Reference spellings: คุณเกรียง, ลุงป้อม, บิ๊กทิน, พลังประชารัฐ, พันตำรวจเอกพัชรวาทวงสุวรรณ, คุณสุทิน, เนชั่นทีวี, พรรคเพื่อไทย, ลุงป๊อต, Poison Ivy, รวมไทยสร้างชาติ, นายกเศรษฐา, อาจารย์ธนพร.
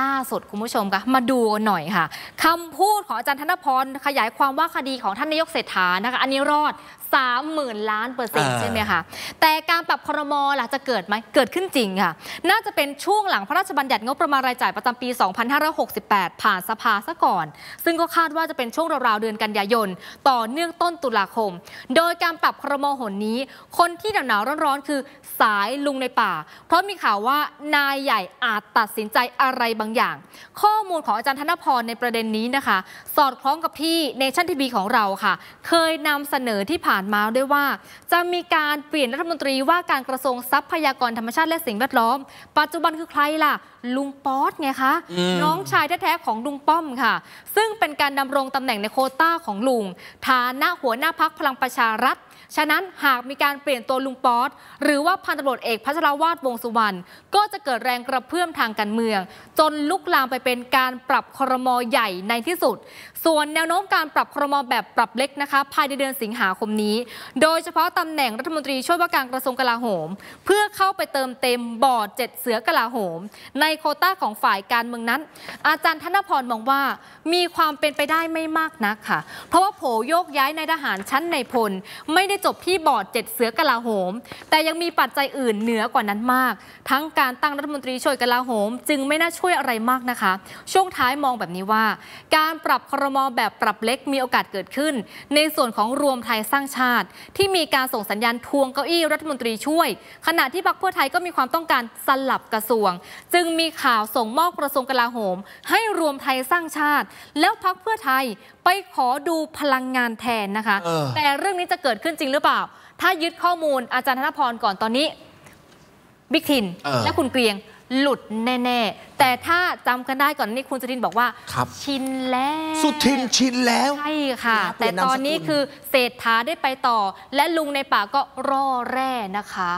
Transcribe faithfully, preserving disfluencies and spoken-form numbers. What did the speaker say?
ล่าสุดคุณผู้ชมคะมาดูกันหน่อยค่ะคำพูดของอาจารย์ธนพรขยายความว่าคดีของท่านนายกเศรษฐานะคะอันนี้รอด สามหมื่นล้านเปอร์เซ็นต์ใช่ไหมคะแต่การปรับครม.ล่ะจะเกิดไหมเกิดขึ้นจริงค่ะน่าจะเป็นช่วงหลังพระราชบัญญัติงบประมาณรายจ่ายประจำปีสองพันห้าร้อยหกสิบแปดผ่านสภาซะก่อนซึ่งก็คาดว่าจะเป็นช่วงราวๆเดือนกันยายนต่อเนื่องต้นตุลาคมโดยการปรับครม.หนนี้คนที่หนาวๆร้อนๆคือสายลุงในป่าเพราะมีข่าวว่านายใหญ่อาจตัดสินใจอะไรบางอย่างข้อมูลของอาจารย์ธนพรในประเด็นนี้นะคะสอดคล้องกับที่เนชั่นทีวีของเราค่ะเคยนำเสนอที่ผ่านมาด้วยว่าจะมีการเปลี่ยนรัฐมนตรีว่าการกระทรวงทรัพยากรธรรมชาติและสิ่งแวดล้อมปัจจุบันคือใครล่ะลุงป๊อตไงคะน้องชายแท้ๆของลุงป้อมค่ะซึ่งเป็นการดำรงตำแหน่งในโควต้าของลุงฐานะหัวหน้าพรรคพลังประชารัฐฉะนั้นหากมีการเปลี่ยนตัวลุงป๊อตหรือว่าพันตำรวจเอกพัชรวาทวงสุวรรณก็จะเกิดแรงกระเพื่อมทางการเมืองจนลุกลามไปเป็นการปรับครม.ใหญ่ในที่สุดส่วนแนวโน้มการปรับครม.แบบปรับเล็กนะคะภายในเดือนสิงหาคมนี้โดยเฉพาะตำแหน่งรัฐมนตรีช่วยว่าการกระทรวงกลาโหมเพื่อเข้าไปเติมเต็มบอร์ดเจ็ดเสือกลาโหมในโควต้าของฝ่ายการเมืองนั้นอาจารย์ธนพรมองว่ามีความเป็นไปได้ไม่มากนักค่ะเพราะว่าโผโยกย้ายในทหารชั้นในพลไม่ได้จบที่บอร์ดเจ็ดเสือกลาโหมแต่ยังมีปัจจัยอื่นเหนือกว่านั้นมากทั้งการตั้งรัฐมนตรีช่วยกลาโหมจึงไม่น่าช่วยอะไรมากนะคะช่วงท้ายมองแบบนี้ว่าการปรับครม.แบบปรับเล็กมีโอกาสเกิดขึ้นในส่วนของรวมไทยสร้างชาติที่มีการส่งสัญญาณทวงเก้าอี้รัฐมนตรีช่วยขณะที่พรรคเพื่อไทยก็มีความต้องการสลับกระทรวงจึงมีข่าวส่งมอบกระทรวงกลาโหมให้รวมไทยสร้างชาติแล้วพรรคเพื่อไทยไปขอดูพลังงานแทนนะคะแต่เรื่องนี้จะเกิดขึ้นจริงหรือเปล่าถ้ายึดข้อมูลอาจารย์ธนพรก่อนตอนนี้บิ๊กทินและคุณเกรียงหลุดแน่ๆแต่ถ้าจำกันได้ก่อนนี่คุณสุทินบอกว่าชินแล้วสุทินชินแล้วใช่ค่ะแต่ตอนนี้คือเศรษฐาได้ไปต่อและลุงในป่าก็ร่อแร่นะคะ